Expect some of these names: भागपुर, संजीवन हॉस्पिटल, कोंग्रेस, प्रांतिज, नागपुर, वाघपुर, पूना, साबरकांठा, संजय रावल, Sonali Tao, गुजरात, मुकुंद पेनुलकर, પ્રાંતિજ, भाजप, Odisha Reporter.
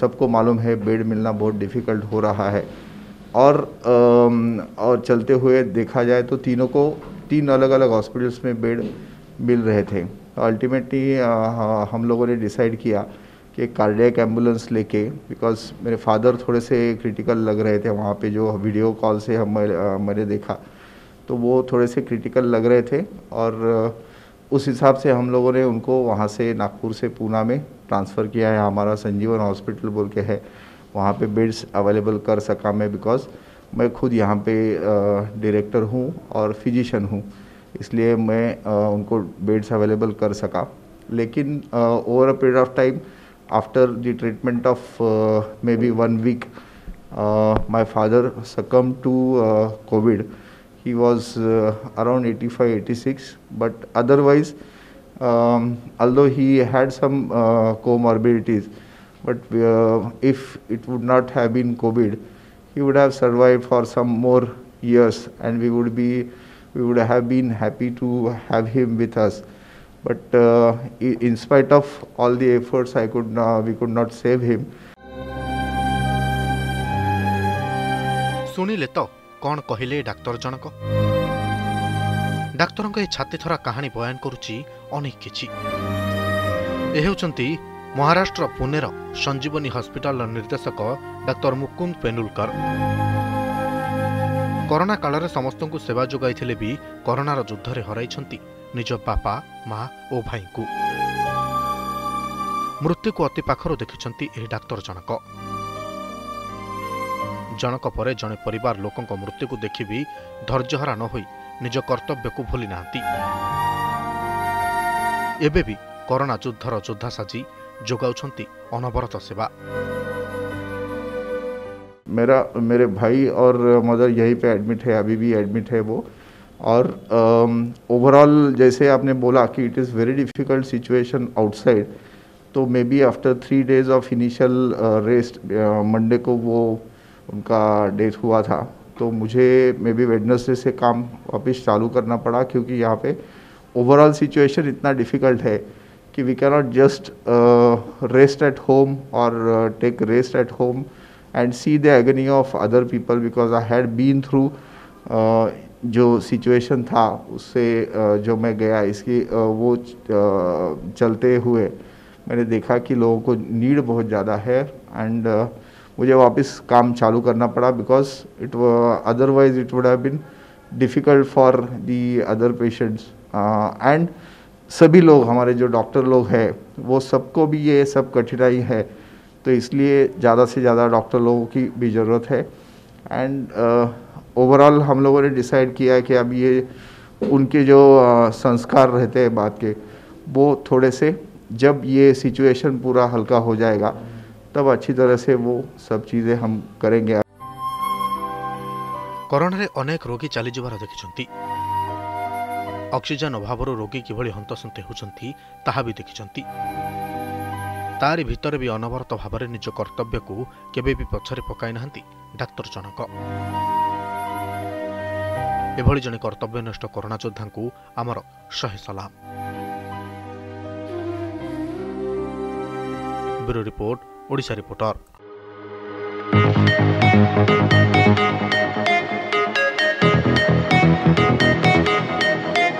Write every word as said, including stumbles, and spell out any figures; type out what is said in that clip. सबको मालूम है बेड मिलना बहुत डिफ़िकल्ट हो रहा है और और चलते हुए देखा जाए तो तीनों को तीन अलग अलग हॉस्पिटल्स में बेड मिल रहे थे। अल्टीमेटली हम लोगों ने डिसाइड किया कि कार्डियक एम्बुलेंस लेके, बिकॉज मेरे फादर थोड़े से क्रिटिकल लग रहे थे वहाँ पे, जो वीडियो कॉल से हम मैंने देखा तो वो थोड़े से क्रिटिकल लग रहे थे और उस हिसाब से हम लोगों ने उनको वहाँ से नागपुर से पूना में ट्रांसफ़र किया है। हमारा संजीवन हॉस्पिटल बोल के है, वहाँ पे बेड्स अवेलेबल कर सका मैं, बिकॉज़ मैं खुद यहाँ पे डायरेक्टर हूँ और फिजिशियन हूँ, इसलिए मैं उनको बेड्स अवेलेबल कर सका। लेकिन over a period of time after the treatment of may be one week my father succumb to Covid. He was uh, around eighty-five, eighty-six, but otherwise, um, although he had some uh, comorbidities, but uh, if it would not have been COVID, he would have survived for some more years, and we would be, we would have been happy to have him with us. But uh, in spite of all the efforts, I could, uh, we could not save him. Sonali Tao कौन कहले doctor जनक doctor ए छातीथरा कहानी बयान करुची अनेक किछि। ए हेउचंती महाराष्ट्र पुणेर संजीवनी हॉस्पिटल निर्देशक डाक्तर मुकुंद पेनुलकर। कोरोना काल रे समस्त को सेवा जोगाई थिले भी कोरोना रो युद्ध रे हराइछंती निज बापा मां ओ भाई को। मृत्यु को अति पाखरो देखिछंती ए डाक्तर जनक। जनक परे जने परिवार लोकों को मृत्यु को देखी भी धैर्यहरा न होई निज कर्तव्य को भूली नांती। एबे भी कोरोना युद्धर योद्धा साजी जोगाउछंती अनवरत सेवा। मेरा मेरे भाई और मदर यहीं पे एडमिट है, अभी भी एडमिट है वो। और ओवरऑल जैसे आपने बोला कि it is very difficult situation outside, तो may be after three days of initial rest, Monday को वो उनका डेथ हुआ था, तो मुझे मे बी वेडनेसडे से काम वापस चालू करना पड़ा, क्योंकि यहाँ पे ओवरऑल सिचुएशन इतना डिफ़िकल्ट है कि we can not just rest at home और take rest at home and see the agony of other people, because I had been through जो सिचुएशन था उससे uh, जो मैं गया इसकी uh, वो uh, चलते हुए मैंने देखा कि लोगों को नीड बहुत ज़्यादा है एंड मुझे वापस काम चालू करना पड़ा, because it otherwise it would have been difficult for the other patients and सभी लोग हमारे जो डॉक्टर लोग हैं वो सबको भी ये सब कठिनाई है, तो इसलिए ज़्यादा से ज़्यादा डॉक्टर लोगों की भी ज़रूरत है। एंड ओवरऑल uh, हम लोगों ने डिसाइड किया कि अब ये उनके जो uh, संस्कार रहते हैं बात के, वो थोड़े से जब ये सिचुएशन पूरा हल्का हो जाएगा तब अच्छी तरह से वो सब चीजें हम करेंगे। कोरोना रे अनेक रोगी चली जबार देखिछंती, ऑक्सीजन अभाव रोगी किभली हंतसंते होछंती ताहा भी देखिछंती। तारि भीतर भी अनवरत भावरे निज कर्तव्य को केबे भी पछरे पकाई नाहंती डाक्टर जनक। एभली जने कर्तव्यनिष्ठ कोरोना योद्धा को आमर शहे सलाम। Bureau report, Odisha reporter.